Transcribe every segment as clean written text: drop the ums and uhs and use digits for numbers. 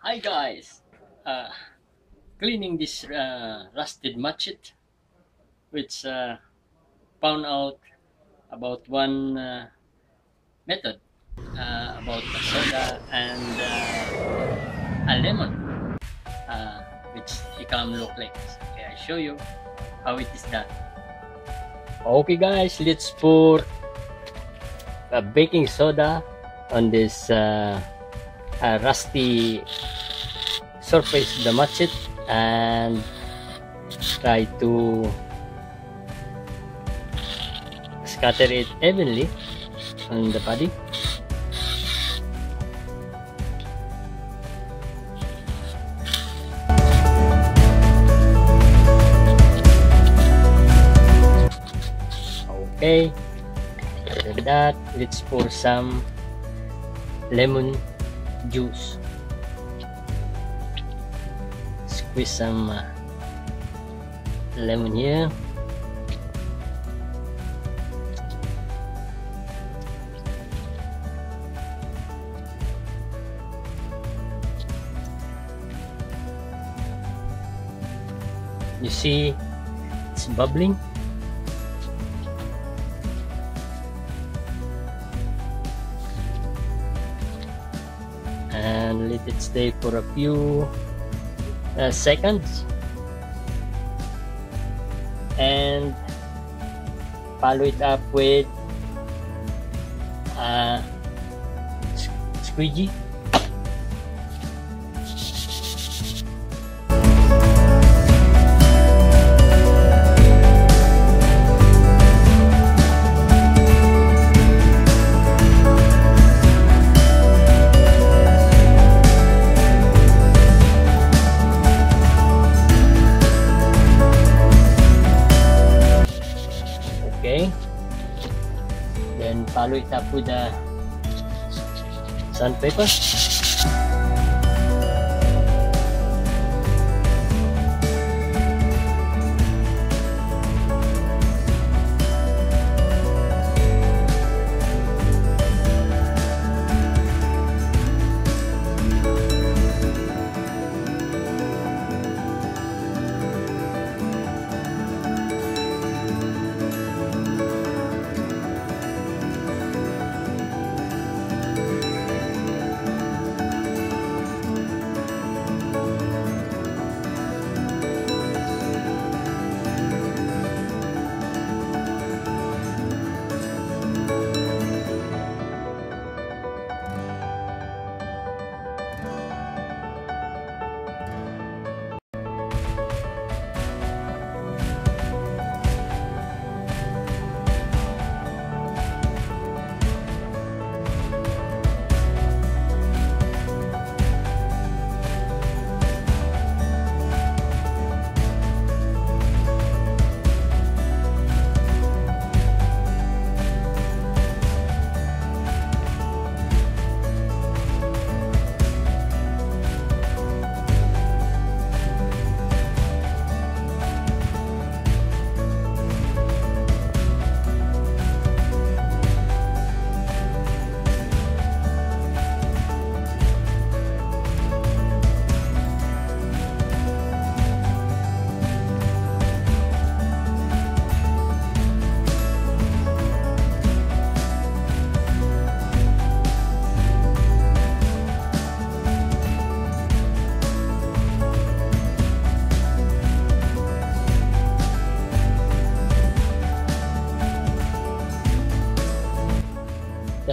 Hi guys, cleaning this rusted matchet, which found out about one method about a soda and a lemon, which become look like. Okay, I show you how it is done. Okay guys, let's pour a baking soda on this rusty surface, the matchet, and try to scatter it evenly on the body. Okay, after that, let's pour some lemon juice. Squeeze some lemon here. You see, it's bubbling. And let it stay for a few seconds, and follow it up with a squeegee. Then follow it up with the sandpaper.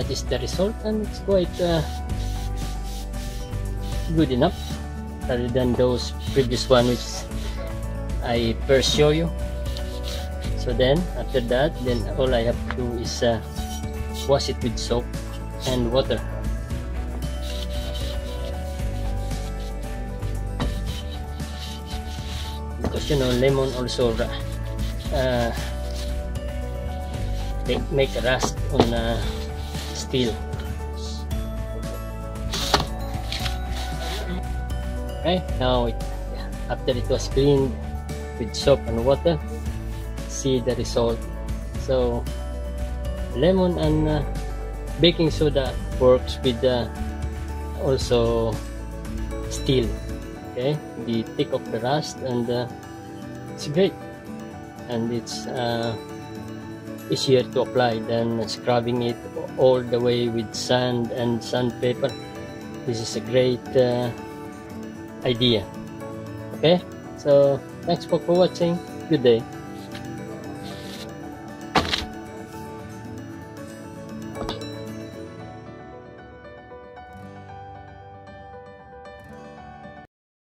That is the result, and it's quite good enough, rather than those previous one which I first show you. So then after that, then all I have to do is wash it with soap and water. Because you know, lemon also they make rust on steel. Okay, now after it was cleaned with soap and water, see the result. So lemon and baking soda works with also steel. Okay, the thick of the rust, and it's great, and it's easier to apply than scrubbing it all the way with sand and sandpaper. This is a great idea. Okay, so thanks for watching. Good day.